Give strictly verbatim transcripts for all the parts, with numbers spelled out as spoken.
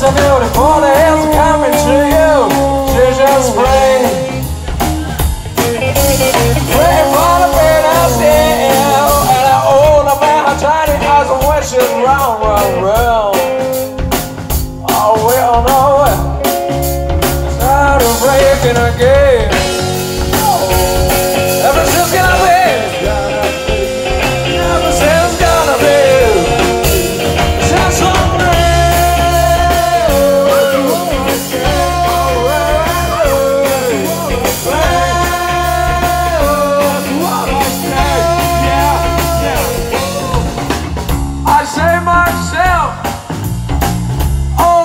The beautiful is coming to you. She just pray, pray for the pain I feel. And I own a man, I try to ask a question. Round, round, round. Oh, we all know it. It's not a breaking again. Everything's gonna be, everything's gonna be just one day.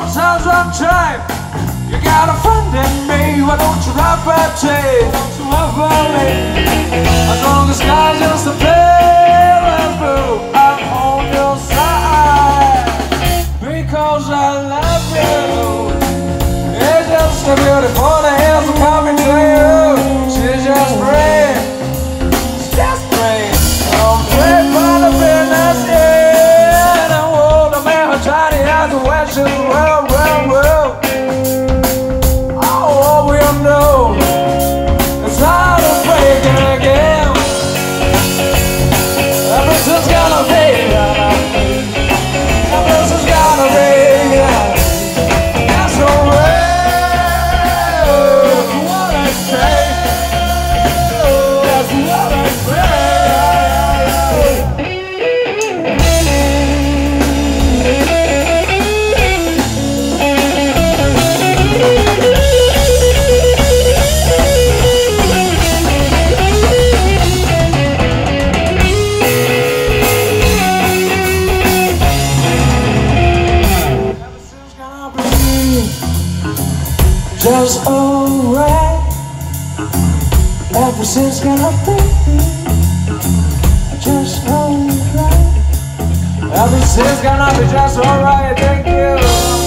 You got a friend in me, why don't you ever change? Don't you ever leave? As long as sky's just a pale and blue, I'm on your side, because I love you. It's just a beautiful day coming to you. She's just praying, she's just praying. I'm praying for the business in the world. I'm ever trying to ask the questions. Well, well, well. Just alright, everything's gonna be just alright, everything's gonna be just alright, thank you.